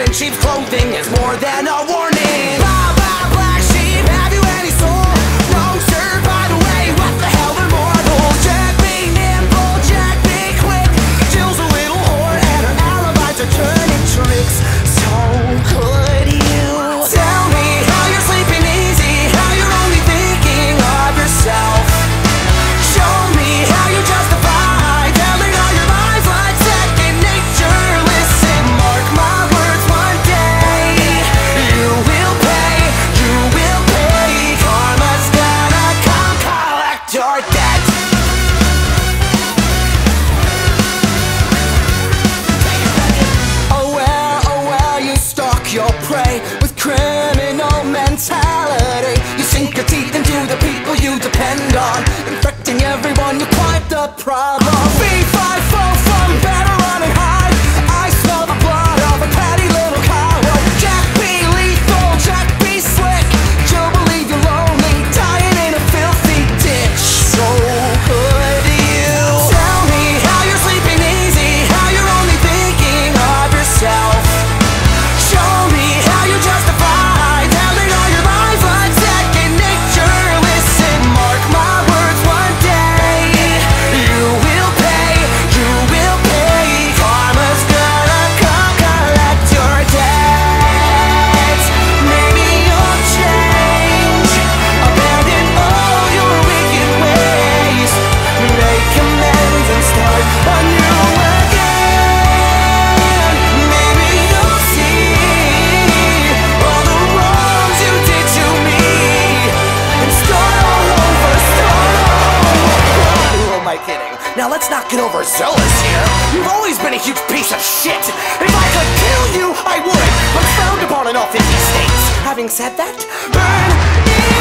in cheap clothing is more than a warning. Blah, blah, black sheep, have you any soul? No sir, by the way, what the hell, they're mortal. Jack be nimble, Jack be quick. Jill's a little whore and her alibis are turning tricks. So could you tell me how you're sleeping easy, how you're only thinking of yourself? Show me how you justify telling all your lies like second nature. Listen, mark my words, one day you will pay, karma's gonna come collect your debt. Oh well, you stalk your prey with criminal mentality. You sink your teeth into the people you depend on, infecting everyone, you quite the problem. B5-4 from better run and hide. I smell the blood of a petty little coward. Jack be lethal, Jack be slick. You'll believe you're lonely, dying in a filthy ditch. So could you tell me how you're sleeping easy, how you're only thinking of yourself? Show me how you justify telling all your lies like second nature. Listen, mark my words, one day you will pay, karma's gonna come collect your debt. Maybe you'll change, abandon all your wicked ways, make amends and start anew again. Maybe you'll see all the wrongs you did to me and start all over. Who am I kidding? Now let's not get overzealous here. You've always been a huge piece of shit. If I could kill you, I would. I'm frowned upon in all 50 states. Having said that, burn in